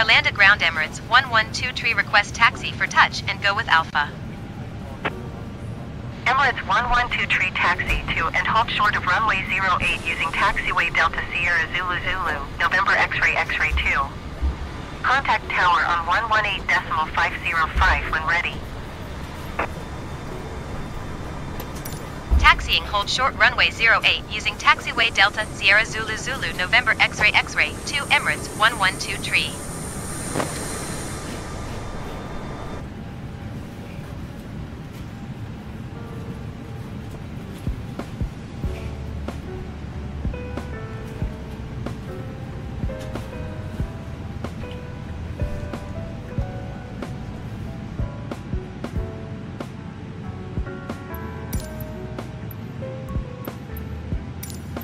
Orlando ground Emirates 1123 request taxi for touch and go with Alpha. Emirates 1123 taxi to and halt short of runway 08 using taxiway Delta Sierra Zulu Zulu, November X-ray X-ray 2. Contact tower on 118.505 when ready. Taxiing hold short runway 08 using taxiway Delta Sierra Zulu Zulu November X-ray X-ray 2 Emirates 1123.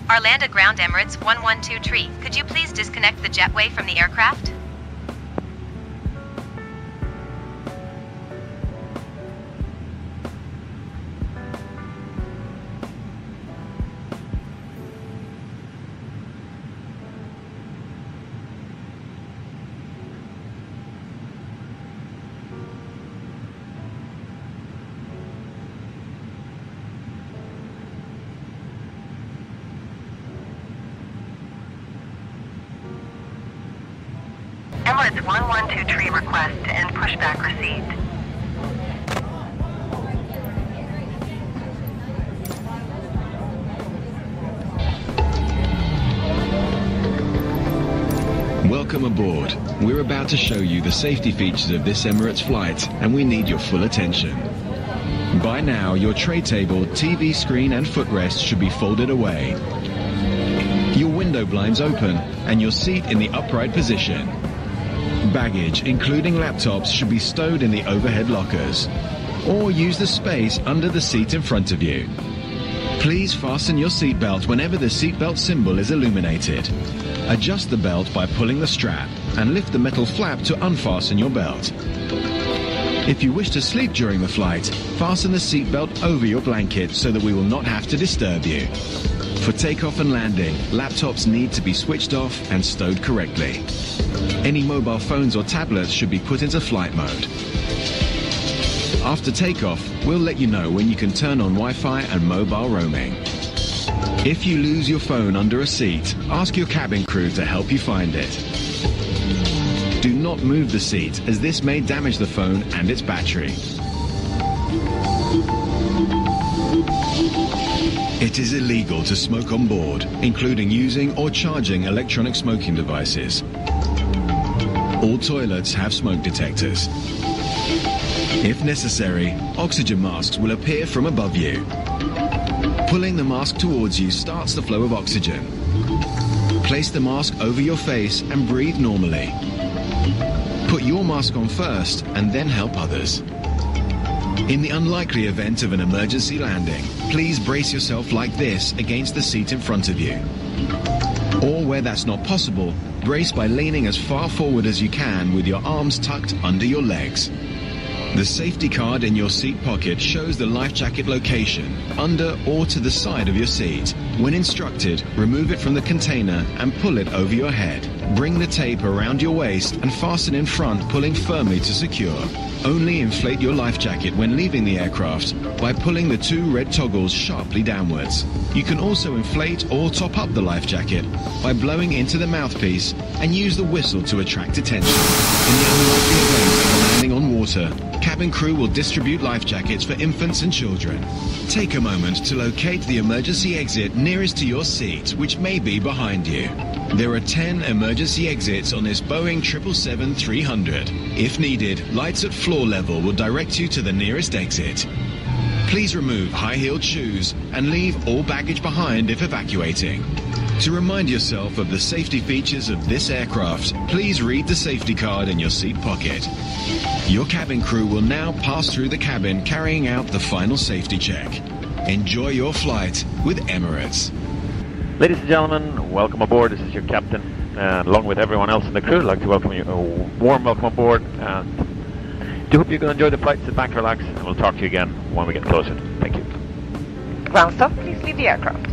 Orlando ground Emirates 1123, could you please disconnect the jetway from the aircraft? Emirates 1123 request and pushback received. Welcome aboard. We're about to show you the safety features of this Emirates flight, and we need your full attention. By now, your tray table, TV screen and footrest should be folded away. Your window blinds open and your seat in the upright position. Baggage, including laptops, should be stowed in the overhead lockers, or use the space under the seat in front of you. Please fasten your seatbelt whenever the seatbelt symbol is illuminated. Adjust the belt by pulling the strap and lift the metal flap to unfasten your belt. If you wish to sleep during the flight, fasten the seatbelt over your blanket so that we will not have to disturb you. For takeoff and landing, laptops need to be switched off and stowed correctly. Any mobile phones or tablets should be put into flight mode. After takeoff, we'll let you know when you can turn on Wi-Fi and mobile roaming. If you lose your phone under a seat, ask your cabin crew to help you find it. Do not move the seat, as this may damage the phone and its battery. It is illegal to smoke on board, including using or charging electronic smoking devices. All toilets have smoke detectors. If necessary, oxygen masks will appear from above you. Pulling the mask towards you starts the flow of oxygen. Place the mask over your face and breathe normally. Put your mask on first and then help others. In the unlikely event of an emergency landing, please brace yourself like this against the seat in front of you. Or where that's not possible, brace by leaning as far forward as you can with your arms tucked under your legs. The safety card in your seat pocket shows the life jacket location, under or to the side of your seat. When instructed, remove it from the container and pull it over your head. Bring the tape around your waist and fasten in front, pulling firmly to secure. Only inflate your life jacket when leaving the aircraft by pulling the two red toggles sharply downwards. You can also inflate or top up the life jacket by blowing into the mouthpiece and use the whistle to attract attention. In the unlikely event of landing on water, cabin crew will distribute life jackets for infants and children. Take a moment to locate the emergency exit nearest to your seat, which may be behind you. There are 10 emergency exits on this Boeing 777-300. If needed, lights at floor level will direct you to the nearest exit. Please remove high-heeled shoes and leave all baggage behind if evacuating. To remind yourself of the safety features of this aircraft, please read the safety card in your seat pocket. Your cabin crew will now pass through the cabin carrying out the final safety check. Enjoy your flight with Emirates. Ladies and gentlemen, welcome aboard. This is your captain, along with everyone else in the crew. I'd like to welcome you, a warm welcome aboard. And do hope you're going to enjoy the flight. Sit back, relax, and we'll talk to you again when we get closer. Thank you. Ground stop, please leave the aircraft.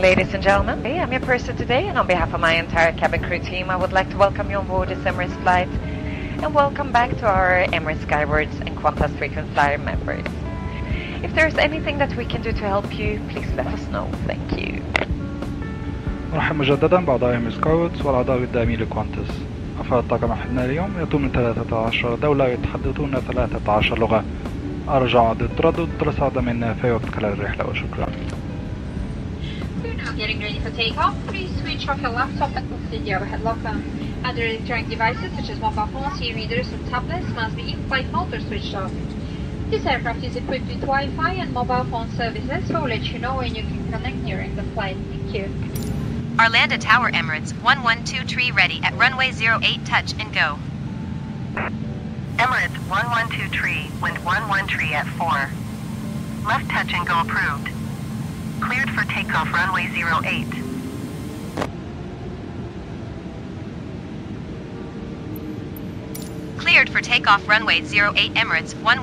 Ladies and gentlemen, I'm your person today, and on behalf of my entire cabin crew team, I would like to welcome you on board this Emirates flight and welcome back to our Emirates Skywards and Qantas frequent flyer members. If there's anything that we can do to help you, please let us know. Thank you. نرحب مجددا بأعضاء Emirates Skywards والأعضاء الدائمين لقوانتس. أفراد الطاقم حدنا اليوم يتم من 13 دولة يتحدثون 13 لغة. أرجع التردد لسعد منا في وقت خلال الرحلة وشكرا. We're now getting ready for takeoff. Please switch off your laptop and consider your overhead locker. Other electronic devices such as mobile phones, e-readers and tablets must be in flight mode or switched off. This aircraft is equipped with Wi-Fi and mobile phone services, so we'll let you know when you can connect during the flight. Thank you. Arlanda Tower Emirates 1123 ready at runway 08 touch and go. Emirates 1123, wind 113 at 4. Left touch and go approved. Cleared for takeoff runway 08. Cleared for takeoff runway 08 Emirates 1123.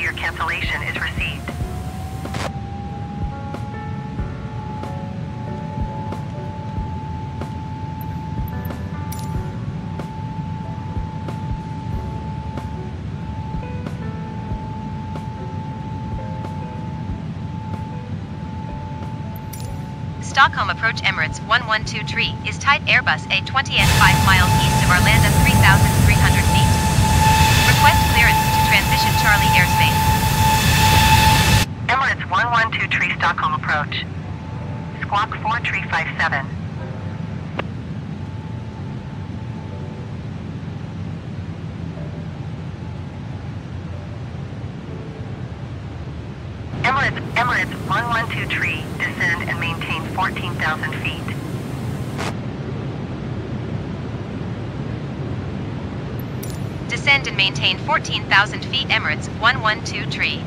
Your cancellation is received. Stockholm approach Emirates 1123 is tied Airbus A20 at 5 miles east of Orlando 3,300 feet. Request clearance to transition Charlie airspace. Emirates 1123 Stockholm approach. Squawk 4357. Emirates 1123 descend and maintain 14,000 feet. Descend and maintain 14,000 feet Emirates 1123.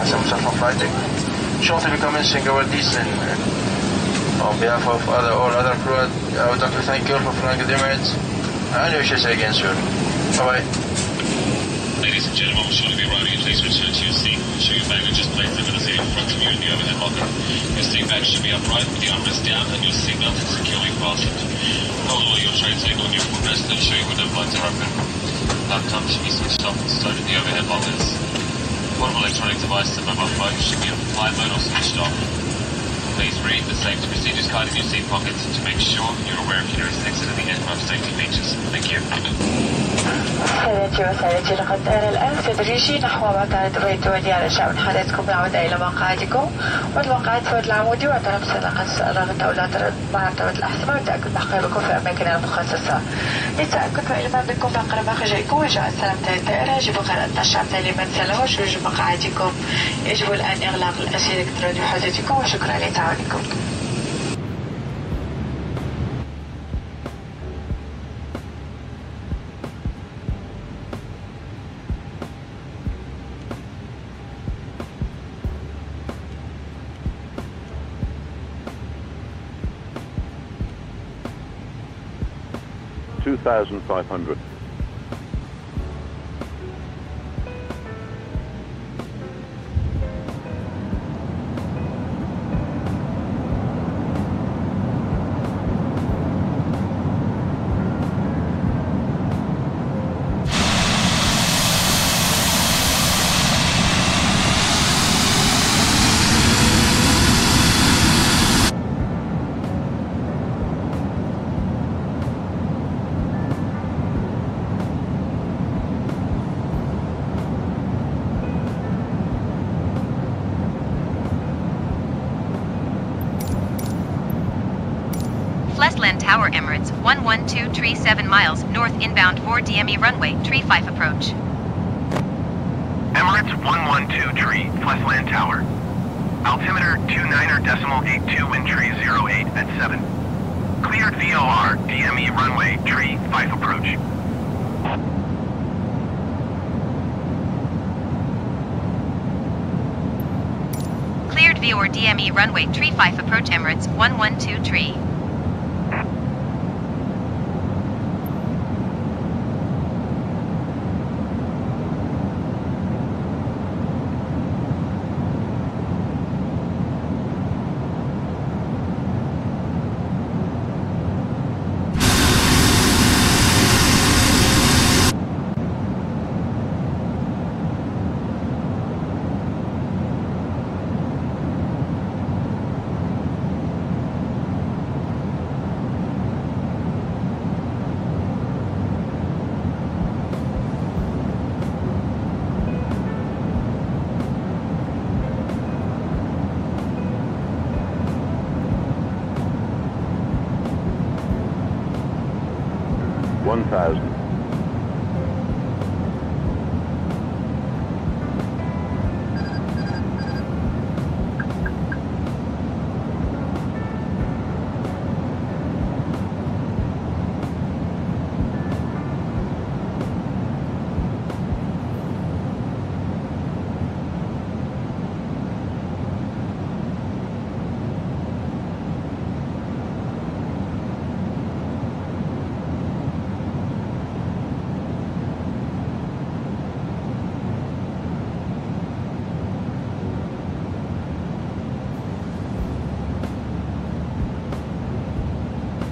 Assalamu alaikum fighting. Shortly we commencing our descent. On behalf of all other crew, I would like to thank you for flying the Emirates. And we shall say again soon. Bye bye. Ladies and gentlemen, we're shortly be arriving. Please return to your seat. Show your baggage is placed over the seat in front of you in the overhead locker. Your seat bag should be upright with the armrest down and your seatbelt is securely fastened. Hold all your tray table and your footrest and show your window blinds are open. Laptop should be switched off and stowed in the overhead lockers. Portable electronic devices and mobile phones should be in flight mode or switched off. Please read the safety procedures card in your seat pockets to make sure you're aware if there is an exit in the aircraft safety features. Thank you. سيداتي وسادتي لقد أرى الآن تدريجي نحو مطار دبي الدولي علشان حضراتكم العودة إلى مقاعدكم والمقاعد فوق العمودي وترى سرقة رابطة ولا العتبة الأحمر وتأكد بحقابكم في أماكنها المخصصة للتأكد فإلى بابكم بأقرب مخرجكم وجاء سلامة الطائرة يجب قراءة الشعب لمن سله وشروج مقاعدكم يجب الآن إغلاق الأشياء الإلكترونية حضرتكم وشكرا لتعاونكم. $2,500. Flesland Tower, Emirates, 11237 miles, north inbound 4 DME runway, 35 approach. Emirates 1123, Flesland Tower. Altimeter 29.82 wind tree 08 at 7. Cleared VOR, DME runway, 35 approach. Cleared VOR, DME runway, 35 approach, Emirates, 1123.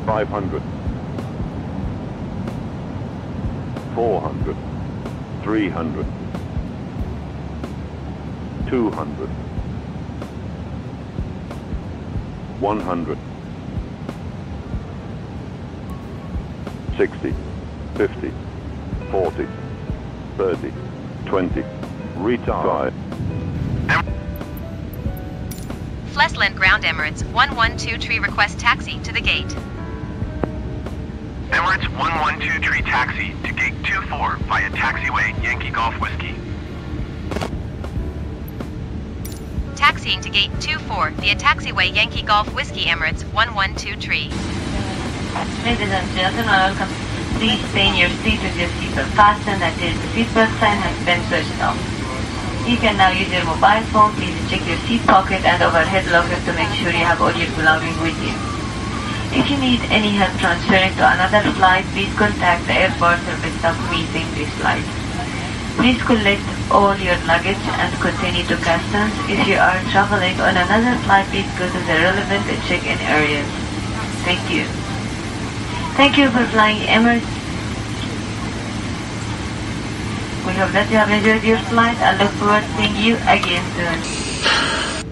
$500, $400, $300, $200, $100, $60, $50, $40, $30, $20, retire. Flesland Ground Emirates 1123 request taxi to the gate. Emirates 1123 taxi to gate 24 via taxiway Yankee Golf Whiskey. Taxiing to gate 24 via taxiway Yankee Golf Whiskey, Emirates 1123. Ladies and gentlemen, welcome. Please stay in your seat with your seatbelt fastened until the seatbelt sign has been switched off. You can now use your mobile phone. Please check your seat pocket and overhead locker to make sure you have all your belongings with you. If you need any help transferring to another flight, please contact the airport service staff meeting this flight. Please collect all your luggage and continue to customs. If you are traveling on another flight, please go to the relevant check-in areas. Thank you. Thank you for flying Emirates. We hope that you have enjoyed your flight and look forward to seeing you again soon.